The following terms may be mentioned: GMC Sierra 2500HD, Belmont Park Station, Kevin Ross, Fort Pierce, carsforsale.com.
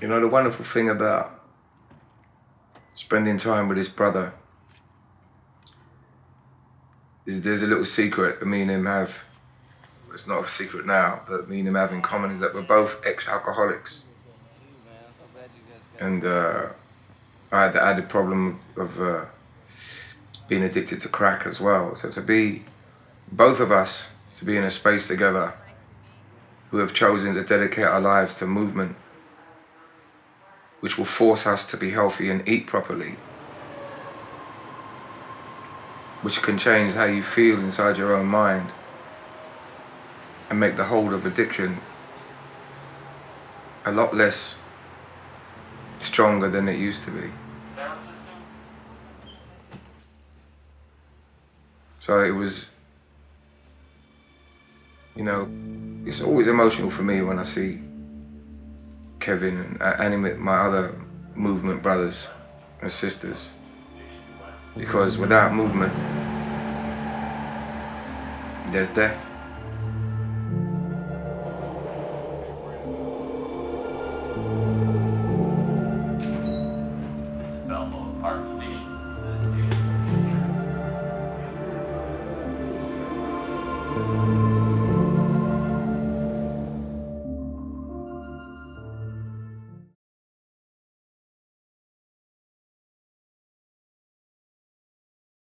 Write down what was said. You know, the wonderful thing about spending time with his brother is there's a little secret that me and him have. It's not a secret now, but me and him have in common is that we're both ex-alcoholics. And I had the added problem of being addicted to crack as well. So to be, both of us, to be in a space together who have chosen to dedicate our lives to movement, which will force us to be healthy and eat properly, which can change how you feel inside your own mind and make the hold of addiction a lot less stronger than it used to be. So it was, you know, it's always emotional for me when I see Kevin and my other movement brothers and sisters, because without movement, there's death. This is Belmont Park Station.